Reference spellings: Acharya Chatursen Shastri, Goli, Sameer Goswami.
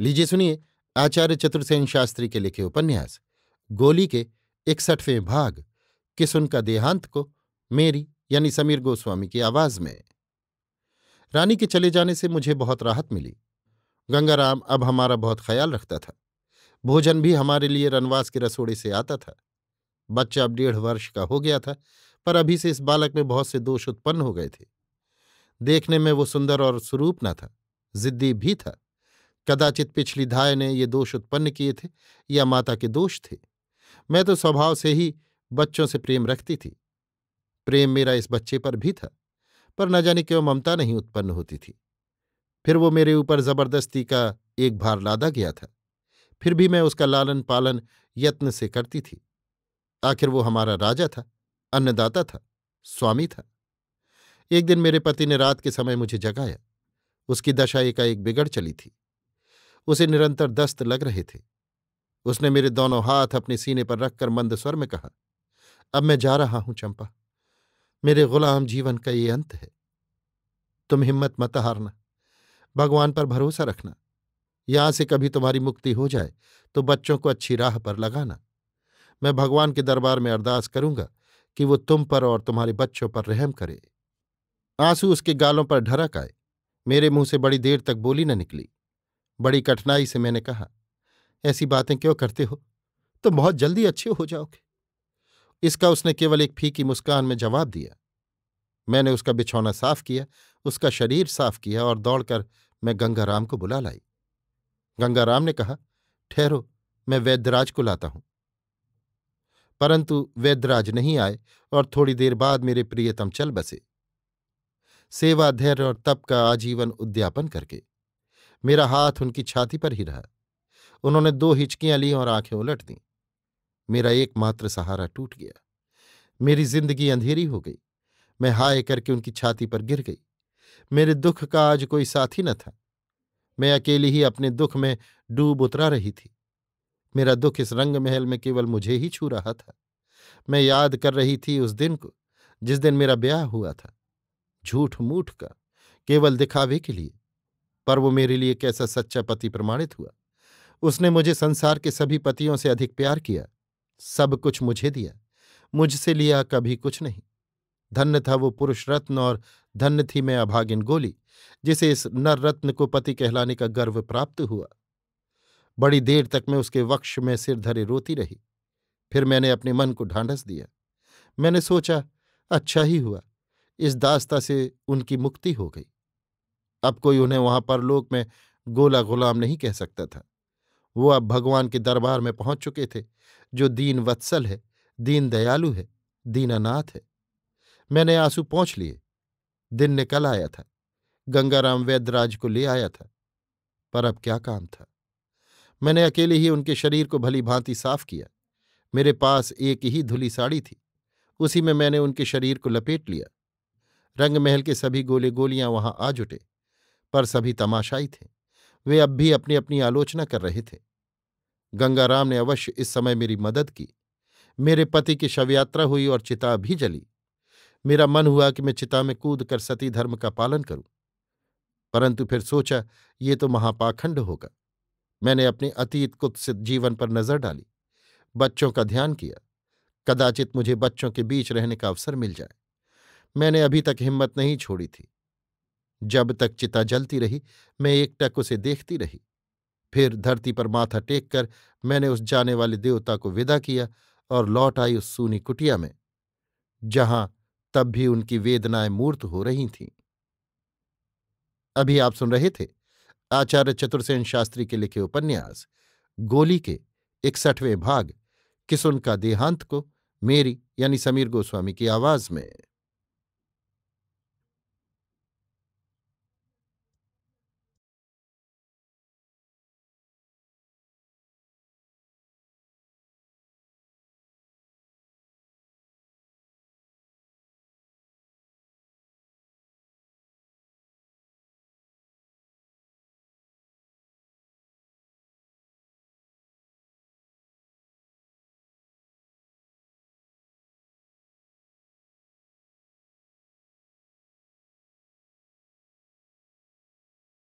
लीजिए सुनिए आचार्य चतुर्सेन शास्त्री के लिखे उपन्यास गोली के 61वें भाग किसुन का देहांत को मेरी यानी समीर गोस्वामी की आवाज में। रानी के चले जाने से मुझे बहुत राहत मिली। गंगाराम अब हमारा बहुत ख्याल रखता था। भोजन भी हमारे लिए रनवास के रसोड़े से आता था। बच्चा अब 1.5 वर्ष का हो गया था, पर अभी से इस बालक में बहुत से दोष उत्पन्न हो गए थे। देखने में वो सुंदर और सुरूप न था, जिद्दी भी था। कदाचित पिछली धाय ने ये दोष उत्पन्न किए थे या माता के दोष थे। मैं तो स्वभाव से ही बच्चों से प्रेम रखती थी। प्रेम मेरा इस बच्चे पर भी था, पर न जाने क्यों ममता नहीं उत्पन्न होती थी। फिर वो मेरे ऊपर जबरदस्ती का एक भार लादा गया था, फिर भी मैं उसका लालन पालन यत्न से करती थी। आखिर वो हमारा राजा था, अन्नदाता था, स्वामी था। एक दिन मेरे पति ने रात के समय मुझे जगाया। उसकी दशा एकाएक बिगड़ चली थी। उसे निरंतर दस्त लग रहे थे। उसने मेरे दोनों हाथ अपने सीने पर रखकर मंद स्वर में कहा, अब मैं जा रहा हूं चंपा, मेरे गुलाम जीवन का ये अंत है। तुम हिम्मत मत हारना, भगवान पर भरोसा रखना। यहां से कभी तुम्हारी मुक्ति हो जाए तो बच्चों को अच्छी राह पर लगाना। मैं भगवान के दरबार में अरदास करूंगा कि वो तुम पर और तुम्हारे बच्चों पर रहम करे। आंसू उसके गालों पर ढरक आए। मेरे मुंह से बड़ी देर तक बोली न निकली। बड़ी कठिनाई से मैंने कहा, ऐसी बातें क्यों करते हो, तुम बहुत जल्दी अच्छे हो जाओगे। इसका उसने केवल एक फीकी मुस्कान में जवाब दिया। मैंने उसका बिछौना साफ किया, उसका शरीर साफ किया और दौड़कर मैं गंगाराम को बुला लाई। गंगाराम ने कहा, ठहरो, मैं वैद्यराज को लाता हूं। परंतु वैद्यराज नहीं आए और थोड़ी देर बाद मेरे प्रियतम चल बसे, सेवा, धैर्य और तप का आजीवन उद्यापन करके। मेरा हाथ उनकी छाती पर ही रहा। उन्होंने 2 हिचकियां ली और आंखें उलट दीं। मेरा एकमात्र सहारा टूट गया। मेरी जिंदगी अंधेरी हो गई। मैं हाय करके उनकी छाती पर गिर गई। मेरे दुख का आज कोई साथी न था। मैं अकेली ही अपने दुख में डूब उतरा रही थी। मेरा दुख इस रंग महल में केवल मुझे ही छू रहा था। मैं याद कर रही थी उस दिन को, जिस दिन मेरा ब्याह हुआ था, झूठ मूठ का, केवल दिखावे के लिए। पर वो मेरे लिए कैसा सच्चा पति प्रमाणित हुआ। उसने मुझे संसार के सभी पतियों से अधिक प्यार किया, सब कुछ मुझे दिया, मुझसे लिया कभी कुछ नहीं। धन्य था वो पुरुष रत्न और धन्य थी मैं अभागिन गोली, जिसे इस नर रत्न को पति कहलाने का गर्व प्राप्त हुआ। बड़ी देर तक मैं उसके वक्ष में सिर धरे रोती रही। फिर मैंने अपने मन को ढांढस दिया। मैंने सोचा, अच्छा ही हुआ, इस दास्ता से उनकी मुक्ति हो गई। अब कोई उन्हें वहां परलोक में गोला गुलाम नहीं कह सकता था। वो अब भगवान के दरबार में पहुंच चुके थे, जो दीन वत्सल है, दीन दयालु है, दीनानाथ है। मैंने आंसू पोंछ लिए। दिन निकल आया था। गंगाराम वैद्यराज को ले आया था, पर अब क्या काम था। मैंने अकेले ही उनके शरीर को भली भांति साफ किया। मेरे पास एक ही धुली साड़ी थी, उसी में मैंने उनके शरीर को लपेट लिया। रंगमहल के सभी गोले गोलियां वहां आ जुटे, पर सभी तमाशाई थे। वे अब भी अपनी अपनी आलोचना कर रहे थे। गंगाराम ने अवश्य इस समय मेरी मदद की। मेरे पति की शवयात्रा हुई और चिता भी जली। मेरा मन हुआ कि मैं चिता में कूद कर सती धर्म का पालन करूं, परंतु फिर सोचा ये तो महापाखंड होगा। मैंने अपने अतीत कुत्सित जीवन पर नजर डाली, बच्चों का ध्यान किया, कदाचित मुझे बच्चों के बीच रहने का अवसर मिल जाए। मैंने अभी तक हिम्मत नहीं छोड़ी थी। जब तक चिता जलती रही, मैं एकटक उसे देखती रही। फिर धरती पर माथा टेक कर मैंने उस जाने वाले देवता को विदा किया और लौट आई उस सूनी कुटिया में, जहां तब भी उनकी वेदनाएं मूर्त हो रही थीं। अभी आप सुन रहे थे आचार्य चतुर्सेन शास्त्री के लिखे उपन्यास गोली के 61वें भाग किसुन का देहांत को मेरी यानी समीर गोस्वामी की आवाज में।